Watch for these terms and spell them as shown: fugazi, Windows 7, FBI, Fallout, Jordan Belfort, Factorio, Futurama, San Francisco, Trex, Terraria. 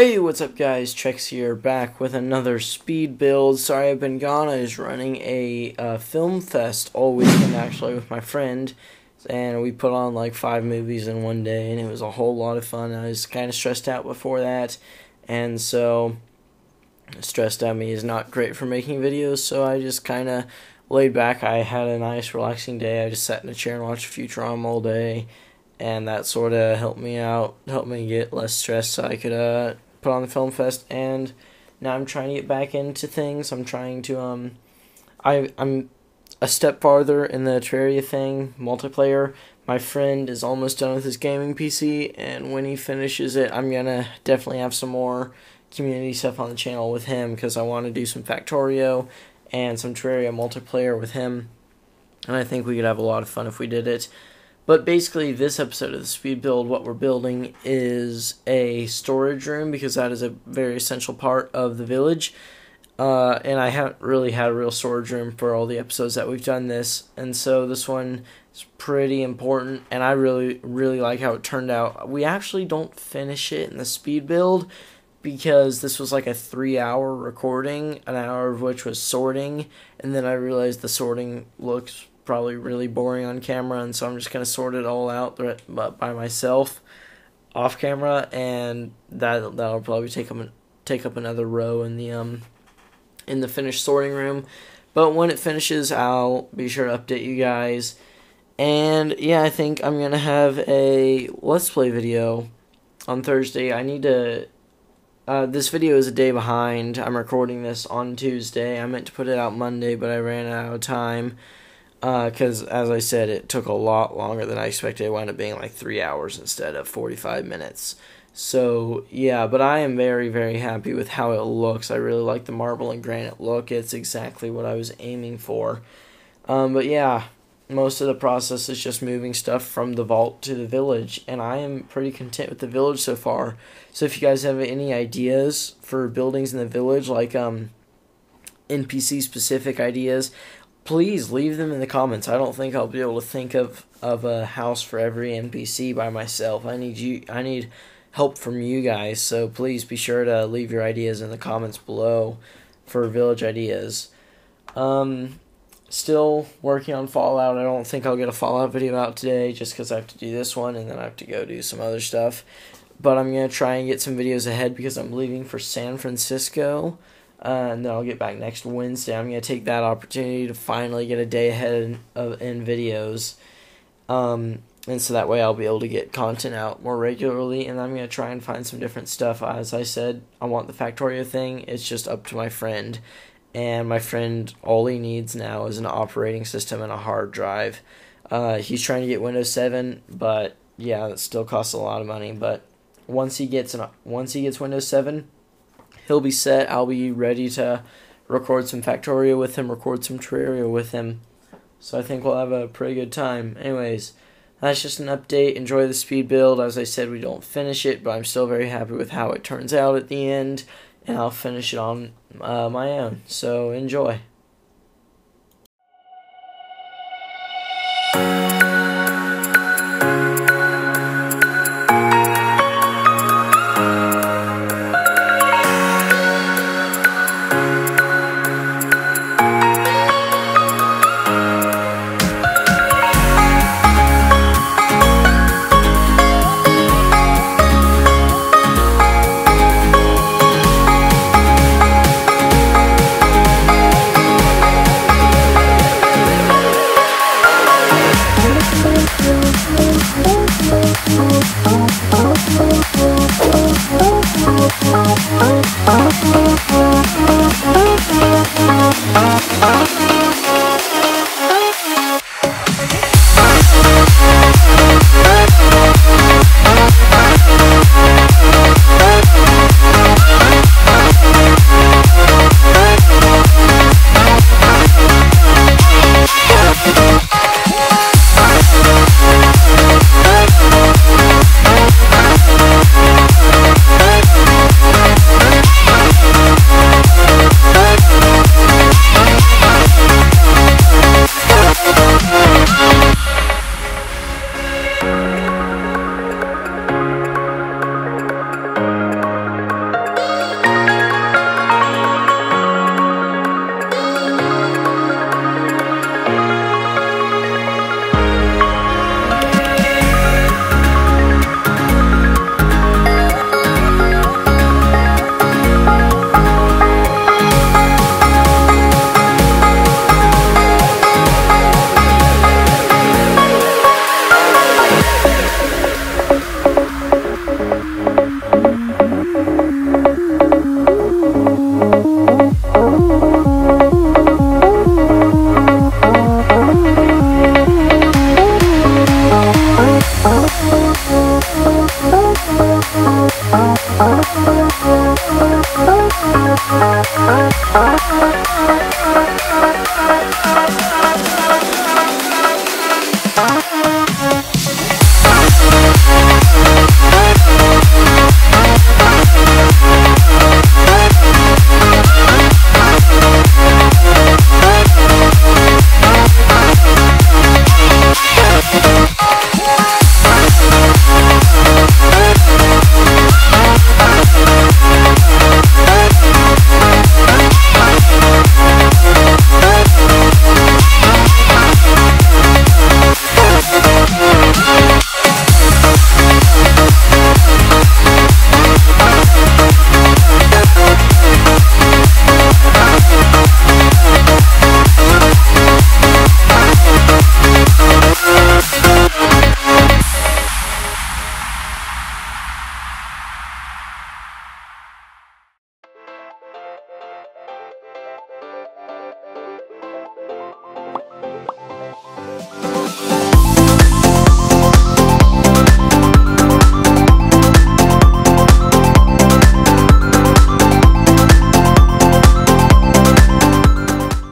Hey, what's up guys, Trex here, back with another speed build. Sorry I've been gone. I was running a film fest all weekend actually with my friend, and we put on like 5 movies in one day, and it was a whole lot of fun. I was kind of stressed out before that, and so stressed at me is not great for making videos, so I just kind of laid back. I had a nice relaxing day. I just sat in a chair and watched Futurama all day. And that sort of helped me out, helped me get less stressed so I could put on the film fest. And now I'm trying to get back into things. I'm trying to, I'm a step farther in the Terraria thing, multiplayer. My friend is almost done with his gaming PC, and when he finishes it, I'm going to definitely have some more community stuff on the channel with him, because I want to do some Factorio and some Terraria multiplayer with him. And I think we could have a lot of fun if we did it. But basically, this episode of the speed build, what we're building is a storage room, because that is a very essential part of the village. And I haven't really had a real storage room for all the episodes that we've done this. And so this one is pretty important, and I really, really like how it turned out. We actually don't finish it in the speed build, because this was like a 3-hour recording, an hour of which was sorting. And then I realized the sorting looks probably really boring on camera, and so I'm just going to sort it all out by myself off camera, and that'll probably take up another row in the finished sorting room. But when it finishes, I'll be sure to update you guys. And yeah, I think I'm going to have a Let's Play video on Thursday. I need to this video is a day behind. I'm recording this on Tuesday. I meant to put it out Monday, but I ran out of time. Because, as I said, it took a lot longer than I expected. It wound up being like 3 hours instead of 45 minutes. So, yeah, but I am very, very happy with how it looks. I really like the marble and granite look. It's exactly what I was aiming for. But, yeah, most of the process is just moving stuff from the vault to the village. And I am pretty content with the village so far. So if you guys have any ideas for buildings in the village, like NPC-specific ideas, please leave them in the comments. I don't think I'll be able to think of a house for every NPC by myself. I need help from you guys, so please be sure to leave your ideas in the comments below for village ideas. Still working on Fallout. I don't think I'll get a Fallout video out today, just because I have to do this one, and then I have to go do some other stuff. But I'm going to try and get some videos ahead, because I'm leaving for San Francisco. And then I'll get back next Wednesday. I'm going to take that opportunity to finally get a day ahead in videos. And so that way I'll be able to get content out more regularly. And I'm going to try and find some different stuff. As I said, I want the Factorio thing. It's just up to my friend. And my friend, all he needs now is an operating system and a hard drive. He's trying to get Windows 7, but yeah, it still costs a lot of money. But once he gets Windows 7... he'll be set. I'll be ready to record some Factorio with him, record some Terraria with him. So I think we'll have a pretty good time. Anyways, that's just an update. Enjoy the speed build. As I said, we don't finish it, but I'm still very happy with how it turns out at the end. And I'll finish it on my own. So enjoy.